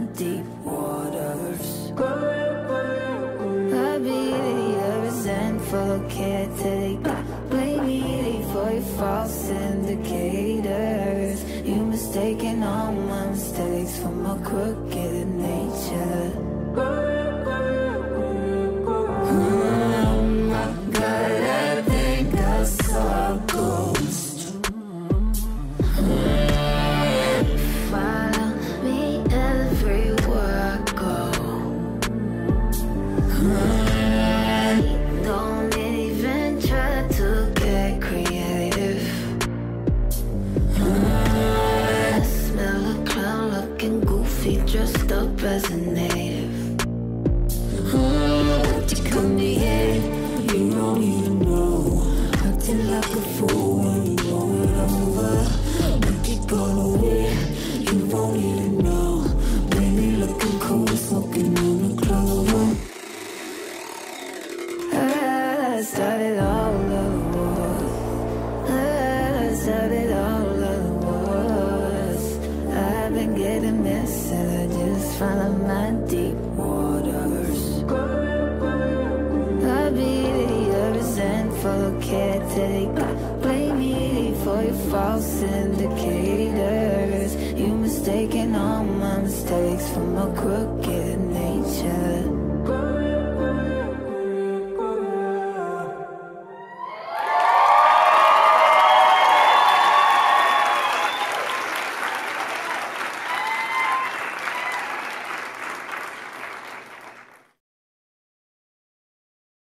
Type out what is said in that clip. and deep waters. I'll be your resentful caretaker, blame me for your false indicators. You mistaken all my mistakes for my crooked nature. As a native, what you come to hear, you don't even know. Acting like a fool when you know it over. But you gone away, you won't even know. Baby, looking cool, smoking on the clover. I started all over. Follow my deep waters. I'll be your resentful caretaker, blame me for your false indicators. You mistaken all my mistakes for my crooked nature.